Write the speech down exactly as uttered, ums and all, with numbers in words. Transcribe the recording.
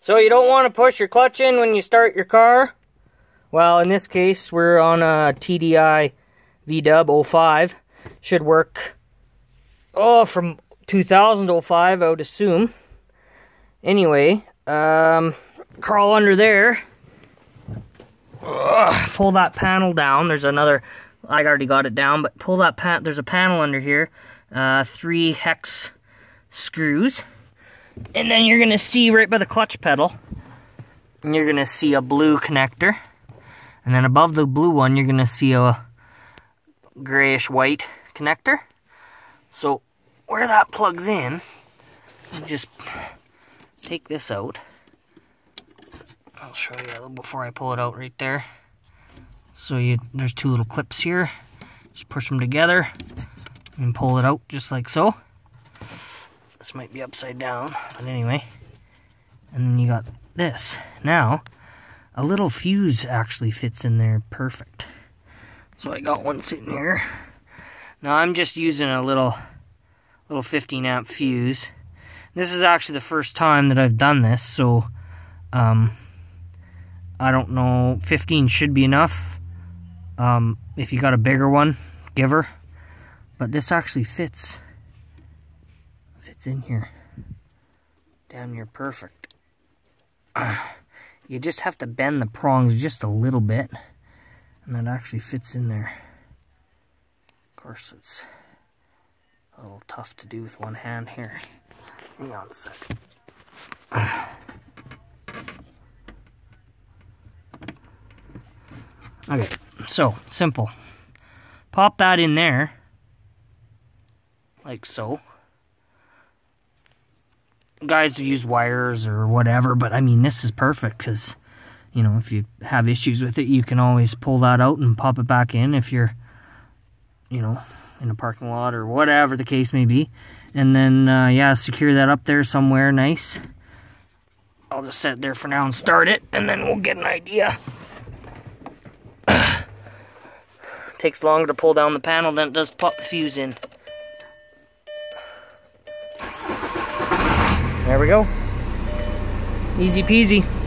So you don't want to push your clutch in when you start your car? Well, in this case, we're on a T D I V W oh five. Should work, oh, from two thousand oh five, I would assume. Anyway, um, crawl under there. Ugh, pull that panel down. There's another, I already got it down, but pull that pan, there's a panel under here. Uh, three hex screws. And then you're going to see right by the clutch pedal, you're going to see a blue connector. And then above the blue one, you're going to see a grayish-white connector. So where that plugs in, you just take this out. I'll show you a little before I pull it out right there. So you, there's two little clips here. Just push them together and pull it out just like so. This might be upside down, but anyway. And then you got this. Now, a little fuse actually fits in there perfect. So I got one sitting here. Now I'm just using a little little fifteen amp fuse. This is actually the first time that I've done this, so um, I don't know, fifteen should be enough. Um, if you got a bigger one, give her. But this actually fits. It's in here damn near perfect. Uh, you just have to bend the prongs just a little bit and that actually fits in there. Of course, it's a little tough to do with one hand here. Hang on a second. Uh, okay, so simple. Pop that in there like so. Guys have used wires or whatever, but I mean, this is perfect because, you know, if you have issues with it, you can always pull that out and pop it back in if you're, you know, in a parking lot or whatever the case may be. And then, uh, yeah, secure that up there somewhere nice. I'll just set it there for now and start it, and then we'll get an idea. Takes longer to pull down the panel than it does to pop the fuse in. There we go. Easy peasy.